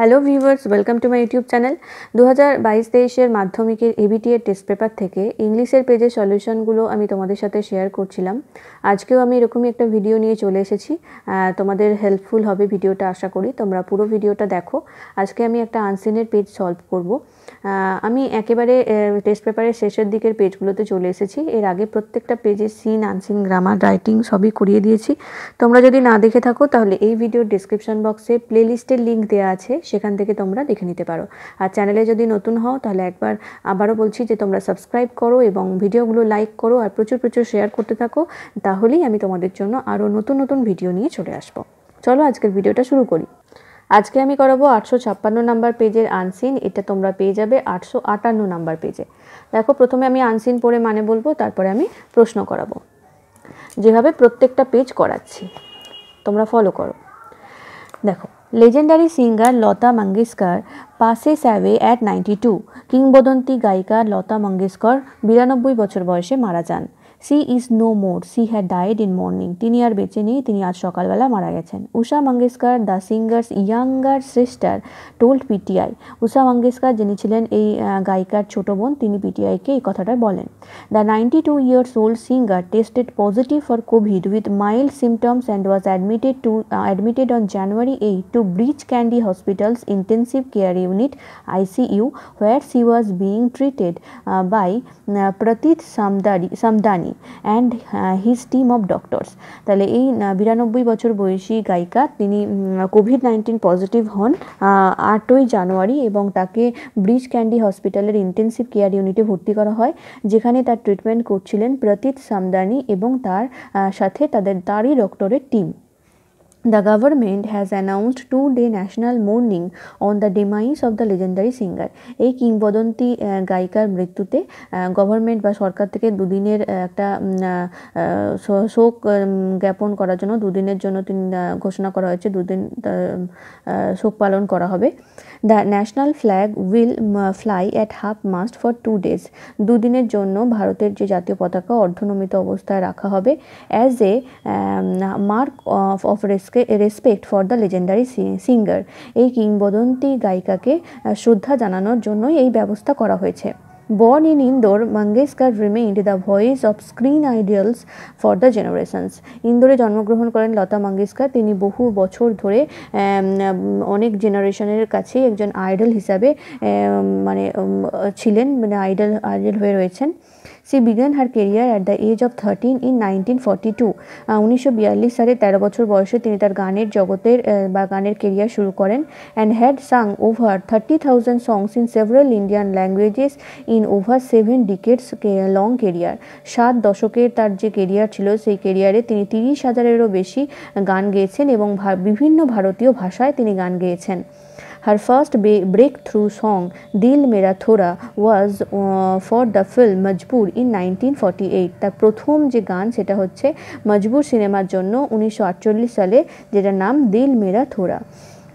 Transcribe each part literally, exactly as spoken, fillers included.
Hello viewers welcome to my YouTube channel दो हज़ार बाईश तेईश এর মাধ্যমিকের এবিটিএ টেস্ট পেপার থেকে ইংলিশের পেজে সলিউশনগুলো আমি তোমাদের সাথে শেয়ার করছিলাম। আজকেও আমি এরকমই একটা ভিডিও নিয়ে চলে এসেছি, তোমাদের হেল্পফুল হবে ভিডিওটা, আশা করি তোমরা পুরো ভিডিওটা দেখো। আজকে আমি একটা আনসিনের পেজ সলভ করব। আমি একেবারে টেস্ট পেপারের শেষের দিকের পেজগুলোতে চলে এসেছি। এর আগে প্রত্যেকটা পেজে সিন, আনসিন, গ্রামার, রাইটিং সবই করিয়ে দিয়েছি। তোমরা যদি না দেখে থাকো তাহলে এই ভিডিওর ডিসক্রিপশন বক্সে প্লেলিস্টের লিঙ্ক দেওয়া আছে, সেখান থেকে তোমরা দেখে নিতে পারো। আর চ্যানেলে যদি নতুন হও তাহলে একবার আবারও বলছি যে তোমরা সাবস্ক্রাইব করো এবং ভিডিওগুলো লাইক করো আর প্রচুর প্রচুর শেয়ার করতে থাকো, তাহলেই আমি তোমাদের জন্য আরও নতুন নতুন ভিডিও নিয়ে চলে আসবো। চলো আজকের ভিডিওটা শুরু করি। আজকে আমি করাবো আটশো ছাপ্পান্ন নাম্বার পেজের আনসিন। এটা তোমরা পেয়ে যাবে আটশো আটান্ন নাম্বার পেজে। দেখো, প্রথমে আমি আনসিন পড়ে মানে বলবো, তারপরে আমি প্রশ্ন করাবো, যেভাবে প্রত্যেকটা পেজ করাচ্ছি তোমরা ফলো করো। দেখো, legendary singer Lata Mangeshkar passes away at ninety two. किंबदंती गायिका लता मंगेशकर बिरानब्बई बचर बयसे मारा जान। She is no more, she had died in morning. तिनी आर बेचे नहीं, तिनी आज सकालबेला मारा गेछेन। Usha Mangeshkar the singer's younger sister told PTI. Usha Mangeshkar जिनी छिलेन ए गायिकार छोटो बोन, तिनी पीटीआई के कथाटा बोलेन। The ninety two years old singer tested positive for COVID with mild symptoms and was admitted to admitted on January eight to breach candy hospitals intensive care unit ICU where she was being treated by Pratit Samdani Samdani and uh, his team of doctors। তাহলে এই বিরানব্বই বছর বয়সী গায়িকা তিনি Covid nineteen positive হন আটই জানুয়ারি এবং তাকে ব্রিজ ক্যান্ডি হসপিটালের ইন্টেন্সিভ কেয়ার ইউনিটে ভর্তি করা হয়, যেখানে তার ট্রিটমেন্ট করছিলেন প্রতীত সামদানি এবং তার সাথে তাদের তারই ডক্টরের team. The government has announced two-day national mourning on the demise of the legendary singer। এই কিংবদন্তি গায়িকার মৃত্যুতে গভর্নমেন্ট বা সরকার থেকে দুদিনের একটা শোক জ্ঞাপন করার জন্য দুদিনের জন্য তিনি ঘোষণা করা হয়েছে, দুদিন শোক পালন করা হবে। The national flag will fly at half mast for two days। দুদিনের জন্য ভারতের যে জাতীয় পতাকা অর্ধনমিত অবস্থায় রাখা হবে as a mark of of respect for the legendary singer. এই কিংবদন্তি গায়িকাকে শ্রদ্ধা জানানোর জন্যই এই ব্যবস্থা করা হয়েছে। Born in Indore, Mangeshkar remained the voice of screen ideals for the generations। ইন্দোরে জন্মগ্রহণ করেন লতা মঙ্গেশকর, তিনি বহু বছর ধরে অনেক জেনারেশনের কাছে একজন আইডল হিসাবে মানে ছিলেন, মানে আইডল আইডল হয়ে রয়েছেন। She began her career at the age of thirteen in nineteen forty two উনিশশো বিয়াল্লিশ সালে তেরো বছর বয়সে তিনি তার গানের জগতের বা গানের কেরিয়ার শুরু করেন। And had sung over thirty thousand songs in several Indian languages in over seven decades long career. সাত দশকের তার যে কেরিয়ার ছিল সেই কেরিয়ারে তিনি তিরিশ হাজারেরও বেশি গান গেয়েছেন এবং বিভিন্ন ভারতীয় ভাষায় তিনি গান গেয়েছেন। Her first breakthrough song "Dil Mera Thora" was uh, for the film "Majboor" in nineteen forty-eight। তার প্রথম যে গান সেটা হচ্ছে মজবুর সিনেমার জন্য উনিশশো আটচল্লিশ সালে, যেটার নাম "Dil Mera Thora".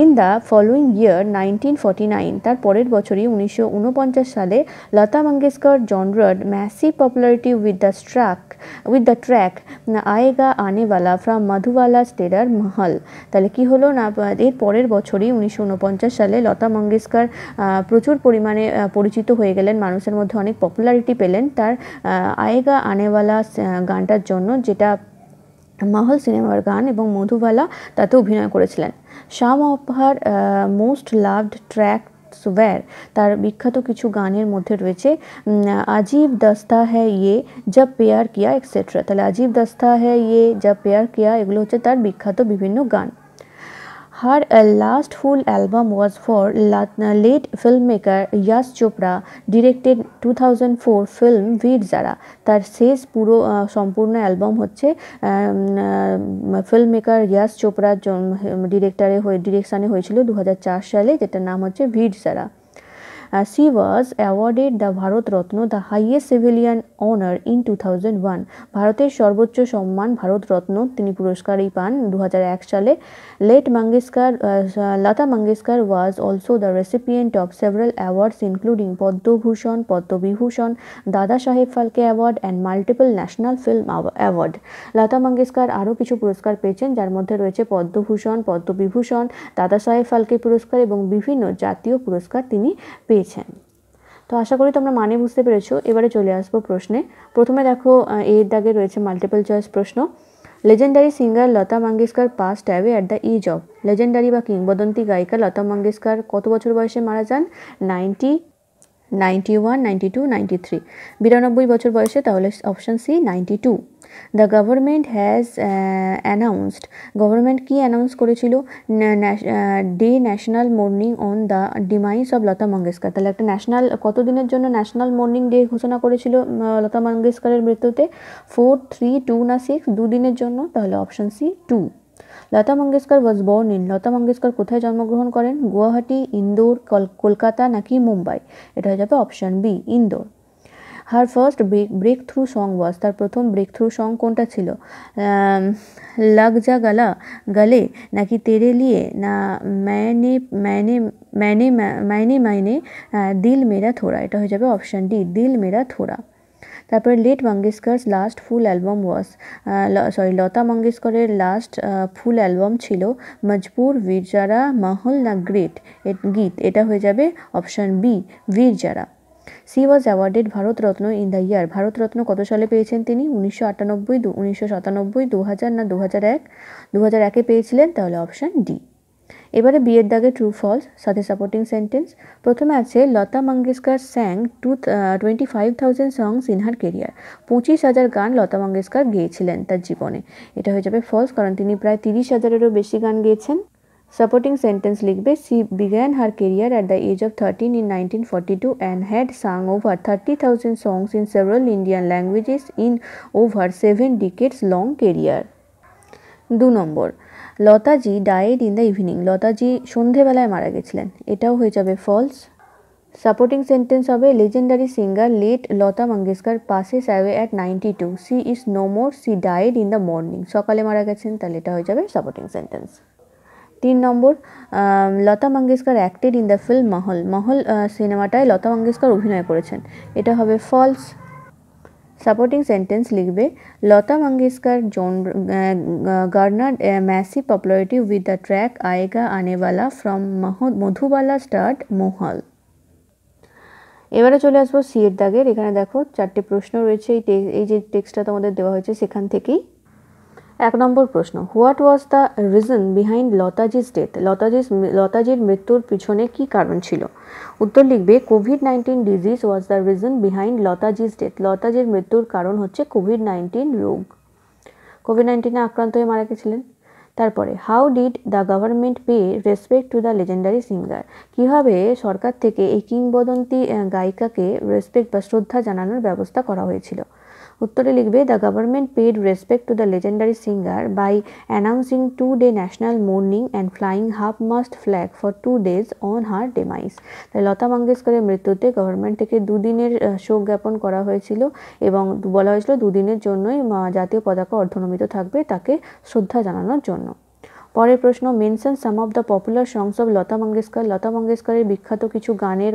In the following year nineteen forty nine, তার পরের বছরই উনিশশো উনপঞ্চাশ সালে লতা মঙ্গেশকর জনরার massive popularity with the struck with the track Aayega Aanewala from Madhubala starrer Mahal. তাহলে কী হলো না, এর পরের বছরই উনিশশো উনপঞ্চাশ সালে লতা মঙ্গেশকর প্রচুর পরিমাণে পরিচিত হয়ে গেলেন, মানুষের মধ্যে অনেক পপুলারিটি পেলেন তার আয়েগা আনেওয়ালা গানটার জন্য, যেটা মহল সিনেমার গান এবং মধুবালা তাতে অভিনয় করেছিলেন। Some of her most loved track সুবের, তার বিখ্যাত কিছু গানের মধ্যে রয়েছে আজিব দস্তা হ্যায় ইয়ে, জব পেয়ার কিয়া এক্সেট্রা। তাহলে আজিব দস্তা হ্যায় ইয়ে, জব পেয়ার কিয়া, এগুলো হচ্ছে তার বিখ্যাত বিভিন্ন গান। Her last full album was for late filmmaker Yash Chopra directed two thousand four film Veer Zaara। তার শেষ পুরো সম্পূর্ণ অ্যালবাম হচ্ছে ফিল্মমেকার ইয়াশ চোপড়ার ডিরেক্টরে ডিরেকশানে হয়েছিল দু হাজার চার সালে, যেটার নাম হচ্ছে ভির জারা। Uh, she was awarded the Bharat Ratna, the highest civilian honor, in two thousand one. ভারতের সর্বোচ্চ সম্মান ভারত রত্ন তিনি পুরস্কারই পান two thousand one সালে। Late Mangeshkar Lata Mangeshkar was also the recipient of several awards including Padma Bhushan, Padma Vibhushan, Dada Sahab Phalke award and multiple national film award. Lata Mangeshkar আরো কিছু পুরস্কার পেয়েছেন যার মধ্যে রয়েছে পদ্ম ভূষণ, পদ্ম বিভূষণ, দাদা সাহেব ফালকে পুরস্কার এবং বিভিন্ন জাতীয় পুরস্কার তিনি পেয়েছেন। तो आशा करी तुम्हारा मान बुझते पेरेछो। एबारे चले आसबो प्रश्ने। प्रथमे देखो एर दागे रयेछे माल्टिपल चॉइस प्रश्न। Legendary singer Lata Mangeshkar passed away at the age of. Legendary बा किंबदंती गायिका लता मंगेशकर कत बछर बयसे मारा जान? Ninety, ninety one, ninety two, ninety three. बिरानब्बई बछर बयसे। ताहले option C ninety two. The government has uh, announced, government की announce करेছিল day national mourning on the demise of Lata Mangeshkar। তাহলে একটা national কত দিনের জন্য national mourning day ঘোষণা করেছিল লতা মঙ্গেশকরের মৃত্যুতে? four, three, two না six, দু দিনের জন্য। তাহলে option C two। Lata Mangeshkar was born in, Lata Mangeshkar কোথায় জন্মগ্রহণ করেন? গুয়াহাটি, ইন্দোর, কলকাতা নাকি মুম্বাই? এটা হয়ে যাবে option B, Indore. Her first breakthrough song was, तार प्रथम ब्रेक थ्रू सॉन्ग कोनटा छिलो? लग जा गला गले नाकि तेरे लिए ना मैंने मैंने मैंने मैंने मैंने दिल मेरा थोड़ा। एटा हो जाबे ऑप्शन डी, दिल मेरा थोड़ा। तारपर late Mangeshkar last full album was, sorry Lata Mangeshkar last full album छिलो मजबूर, वीर जारा, महल ना ग्रेट गीत? एटा हो जाबे option B, Veer Zaara. She was awarded Bharat Ratna in the year, Bharat Ratna কত সালে পেয়েছেন তিনি? উনিশশো আটানব্বই, উনিশশো সাতানব্বই, দুই হাজার না দুই হাজার এক? দুই হাজার এক এ পেয়েছিলেন। তাহলে অপশন ডি। এবারে বি এর দাগে ট্রু ফলস সাথে সাপোর্টিং সেন্টেন্স। প্রথমে আছে Lata Mangeshkar sang two twenty five thousand songs in her career. পঁচিশ হাজার গান লতা মঙ্গেশকর গেয়েছিলেন তার জীবনে। এটা হয়ে যাবে ফলস, কারণ তিনি প্রায় তিরিশ হাজারেরও বেশি গান গেয়েছেন। Supporting sentence लिखबे, she began her career at the age of thirteen in nineteen forty-two and had sung over thirty thousand songs in several Indian languages in over seven decades long career। दो number Lata ji died in the evening, Lata ji सन्धे बेलाय मारा गेछिलेन। एटाओ होये जाबे falls. Supporting sentence होबे legendary singer late Lata Mangeshkar passes away at ninety two, she is no more, she died in the morning, सकाले मारा गेछेन। ताहले एटा होये जाबे सपोर्टिंग सेंटेंस। तीन number Lata Mangeshkar acted in the film Mahal, Mahal सिनेमाटाय Lata Mangeshkar अभिनय करेছেন। এটা হবে ফলস। সাপোর্টিং সেন্টেন্স লিখবে Lata Mangeshkar garnered massive popularity with the track Aayega Aane वाला फ्रम मधुबाला स्टार्ट महल। এবারে চলে আসবো সি এর দাগের। এখানে দেখো চারটি প্রশ্ন রয়েছে এই যে টেক্সটটা তোমাদের দেওয়া হয়েছে সেখান থেকেই। एक नम्बर प्रश्न what was the reason behind লতাজির ডেথ, লতাজি লতাজির মৃত্যুর পিছনে কি কারণ ছিল? উত্তর লিখবে COVID nineteen disease was the reason behind লতাজির ডেথ, লতাজির মৃত্যুর কারণ হচ্ছে কোভিড নাইনটিন রোগ, কোভিড নাইনটিনে আক্রান্ত হয়ে মারা গেছিলেন। তারপরে how did the government pay respect to the legendary singer, কীভাবে সরকার থেকে এই কিংবদন্তি গায়িকাকে রেসপেক্ট বা শ্রদ্ধা জানানোর ব্যবস্থা করা হয়েছিল? उत्तरे लिखबे the government paid respect to the legendary singer by announcing two day national mourning and flying half mast flag for two days on her demise. लता मंगेशकर मृत्युते गवर्नमेंट थेके दो दिनेर शोक ज्ञापन करा हयेछिलो एबं बला हयेछिलो दो दिनेर जोन्नोई जातीय पताका अर्धनमित थाकबे ताके श्रद्धा जानानोर जोन्नो। পরের প্রশ্ন mention some of the popular songs of Lata Mangeshkar, Lata মঙ্গেশকরের বিখ্যাত কিছু গানের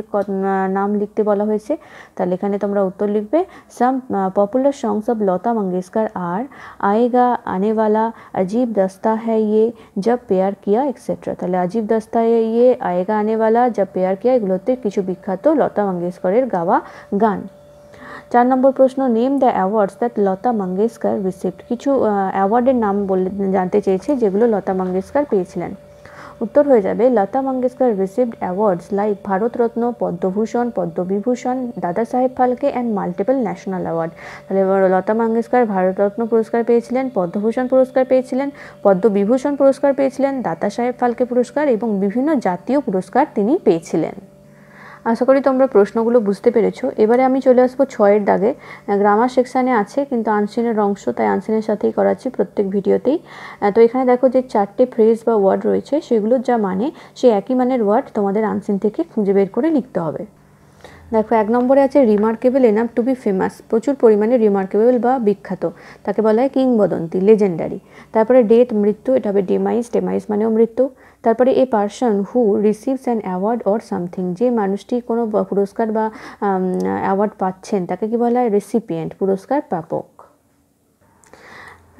নাম লিখতে বলা হয়েছে। তাহলে এখানে তোমরা উত্তর লিখবে some popular songs of Lata Mangeshkar আর আয়েগা আনেওয়ালা, अजीब दस्ता है ये, जब प्यार किया एक्सेट्रा। তাহলে अजीब दस्ता है ये, आएगा आनेवाला, जब प्यार किया এগুলোতে কিছু বিখ্যাত লতা মঙ্গেশকরের গাওয়া গান। চার নম্বর প্রশ্ন name the awards that Lata Mangeshkar received, কিছু অ্যাওয়ার্ডের নাম বলে জানতে চেয়েছে যেগুলো লতা মঙ্গেশকর পেয়েছিলেন। উত্তর হয়ে যাবে Lata Mangeshkar received awards like Bharat Ratna, Padma Bhushan, Padma Vibhushan, Dada Saheb Phalke and multiple national award. তাহলে লতা মঙ্গেশকর ভারতরত্ন পুরস্কার পেয়েছিলেন, পদ্মভূষণ পুরস্কার পেয়েছিলেন, পদ্মবিভূষণ পুরস্কার পেয়েছিলেন, দাদা সাহেব ফালকে পুরস্কার এবং বিভিন্ন জাতীয় পুরস্কার তিনি পেয়েছিলেন। আশা করি তোমরা প্রশ্নগুলো বুঝতে পেরেছো। এবারে আমি চলে আসবো ছয়ের দাগে। গ্রামার সেকশানে আছে কিন্তু আনসিনের অংশ, তাই আনসিনের সাথেই করাচ্ছি প্রত্যেক ভিডিওতেই। তো এখানে দেখো যে চারটে ফ্রেজ বা ওয়ার্ড রয়েছে সেগুলোর যা মানে সে একই মানের ওয়ার্ড তোমাদের আনসিন থেকে খুঁজে বের করে লিখতে হবে। देखो एक नम्बरे आछे remarkable enough to be famous प्रचुर परिमाणे रिमार्केबल बा विख्यात ताके बला हय किंबदंती लेजेंडारी। तारपरे डेथ मृत्यु एटा हबे डेमाइज डेमाइज माने मृत्यु। तारपरे a person who receives an award or something जे मानुष्टी कोनो पुरस्कार बा अवार्ड पाच्छेन ताके कि बला हय रेसिपिएंट पुरस्कार प्रापक।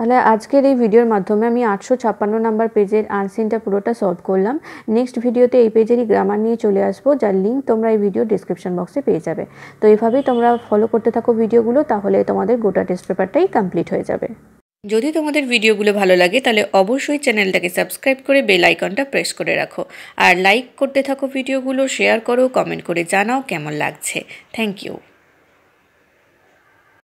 ताहले आजकेर ये भिडियोर माध्यमे आमि आठशो छाप्पान्न नम्बर पेजेर आंसरटा पुरोटा सल्व करलाम। नेक्स्ट भिडियोते ये पेजेरई ग्रामार निये चले आसबो जार लिंक तोमरा ये भिडियो डिस्क्रिपशन बक्से पेये जाबे। तो एइभाबेई तोमरा फलो करते थाको भिडियोगुलो ताहले तोमादेर गोटा टेस्ट पेपारटाई कमप्लीट हये जाबे। यदि तोमादेर भिडियोगुलो भालो लागे ताहले अवश्यई चैनलटाके सबस्क्राइब करे बेल आइकनटा प्रेस करे राखो आर लाइक करते थाको भिडियोगुलो शेयर करो कमेंट करे जानाओ केमन लागछे। Thank you.